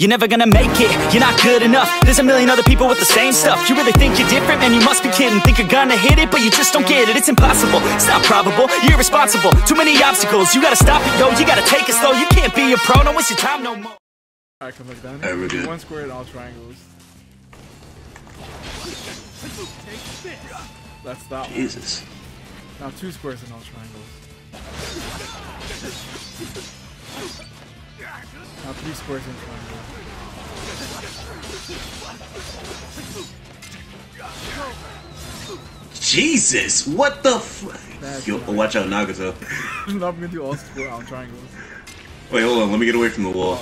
You're never gonna make it, you're not good enough. There's a million other people with the same stuff. You really think you're different? Man, you must be kidding. Think you're gonna hit it, but you just don't get it. It's impossible, it's not probable, you're irresponsible. Too many obstacles, you gotta stop it, yo. You gotta take it slow, you can't be a pro. No, it's your time no more. Alright, come back down. Everything. One square in all triangles. That's that one. Jesus. Now two squares in all triangles. Now three squares in triangle. Jesus, what the f- Yo, watch out, Nagato. I'm gonna do all square on triangles. Wait, hold on, let me get away from the wall.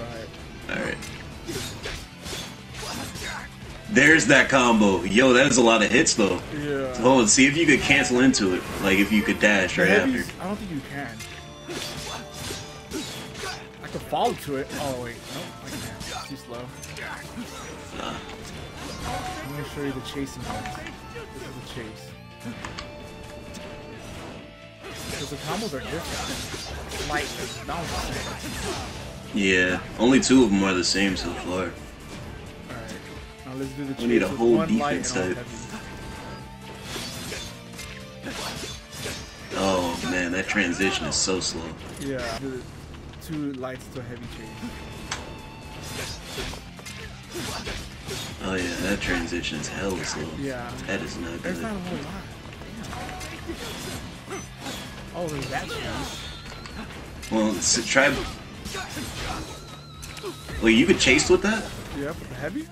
Alright. Alright. There's that combo. Yo, that is a lot of hits though. Yeah. So hold on, see if you could cancel into it. Like if you could dash right after. I don't think you can. I could fall to it. Oh wait, no, I can't. It's too slow. I'm gonna show you the chasing ones. This is a chase. Because the combos are different. Like, not one. Yeah, only two of them are the same so far. Alright, now let's do the chase. We need a whole defense type. Oh man, that transition is so slow. Yeah, the two lights to a heavy chain. Oh yeah, that transition is hella slow. Yeah. That is not good. There's not a whole lot. Damn. Oh, there's that change. Well, so try... Well, you could chase with that? Yeah, with the heavy?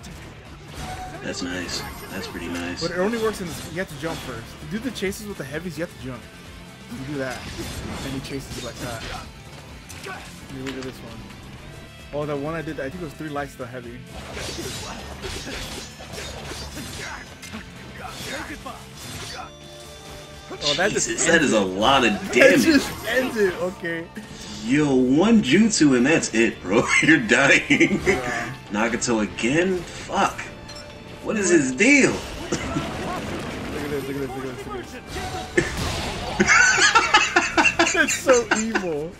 That's nice. That's pretty nice. But it only works in this... You have to jump first. To do the chases with the heavies, you have to jump. You do that, and he chases you like that. Let me look at this one. Oh, that one I did, I think it was three lights to heavy. Oh, that Jesus, just that is a lot of damage. That just ended, okay. Yo, one jutsu and that's it, bro. You're dying. Yeah. Nagato again? Fuck. What is his deal? Look at this, look at this, look at this, look at this. That's so evil.